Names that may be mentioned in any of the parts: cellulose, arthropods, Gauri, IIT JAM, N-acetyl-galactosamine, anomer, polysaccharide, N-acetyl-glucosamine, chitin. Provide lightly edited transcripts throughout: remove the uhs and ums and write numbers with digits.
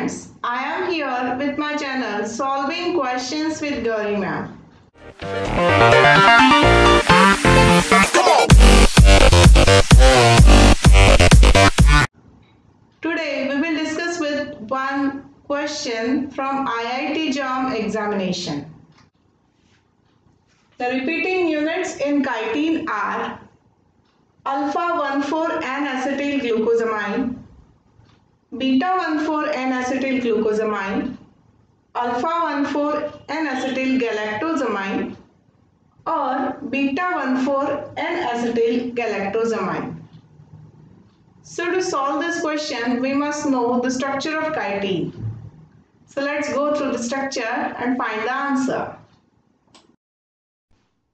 friends, I am here with my channel Solving Questions with Gauri Ma'am. Today we will discuss with one question from IIT JAM examination. The repeating units in chitin are alpha-1,4 N-acetyl-glucosamine, beta-1,4 N-acetyl-glucosamine, alpha-1,4 N-acetyl-galactosamine or beta-1,4 N-acetyl-galactosamine. So to solve this question, we must know the structure of chitin. So let's go through the structure and find the answer.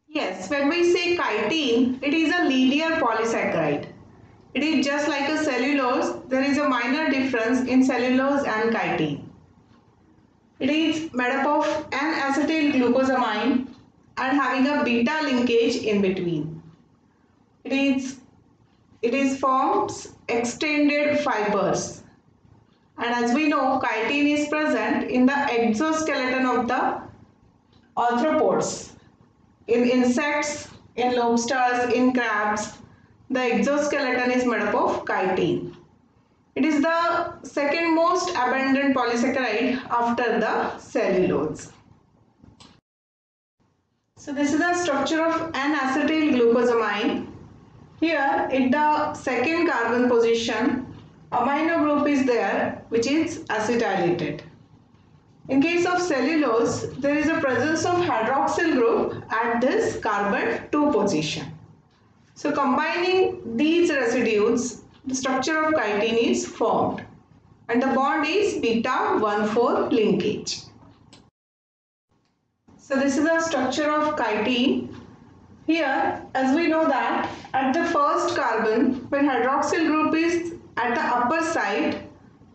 Yes, when we say chitin, it is a linear polysaccharide. It is just like a cellulose. There is a minor difference in cellulose and chitin. It is made up of N-acetyl-glucosamine and having a beta linkage in between. It forms extended fibers. And as we know, chitin is present in the exoskeleton of the arthropods. In insects, in lobsters, in crabs, the exoskeleton is made up of chitin. It is the second most abundant polysaccharide after the cellulose. So this is the structure of N-acetyl-glucosamine. Here in the second carbon position, amino group is there which is acetylated. In case of cellulose, there is a presence of hydroxyl group at this carbon 2 position. So combining these residues, the structure of chitin is formed and the bond is beta-1,4 linkage. So this is the structure of chitin. Here, as we know that at the first carbon, when hydroxyl group is at the upper side,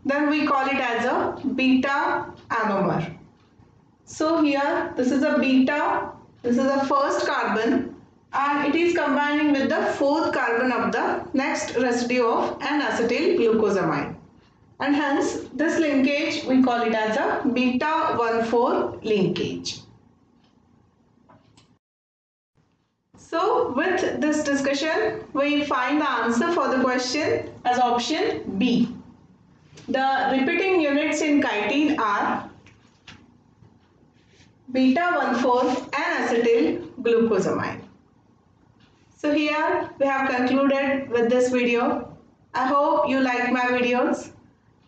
then we call it as a beta anomer. So here this is a beta, this is the first carbon and it is combining with the fourth carbon of the next residue of N-acetyl-glucosamine and hence this linkage we call it as a beta-1,4 linkage. So with this discussion we find the answer for the question as option B. The repeating units in chitin are beta-1,4 N-acetyl-glucosamine. So here we have concluded with this video. I hope you like my videos.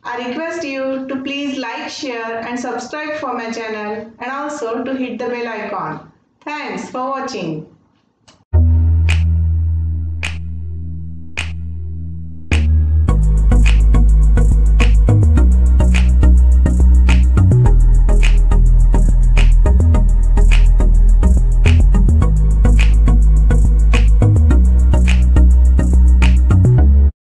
I request you to please like, share and subscribe for my channel and also to hit the bell icon. Thanks for watching.